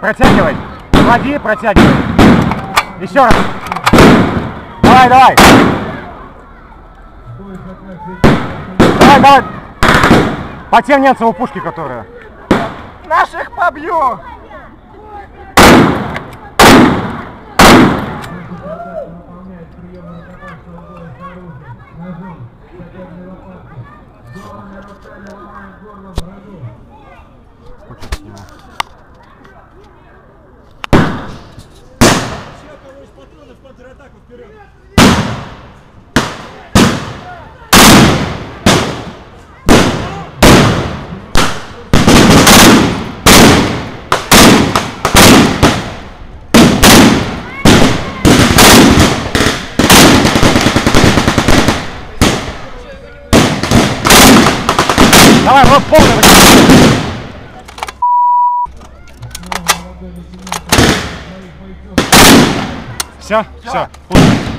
Протягивай, клади, протягивай. Еще раз. Давай, давай. Давай, давай. По тем немцам у пушки, которые. Наших побью. Давай, вот полный. Все, все.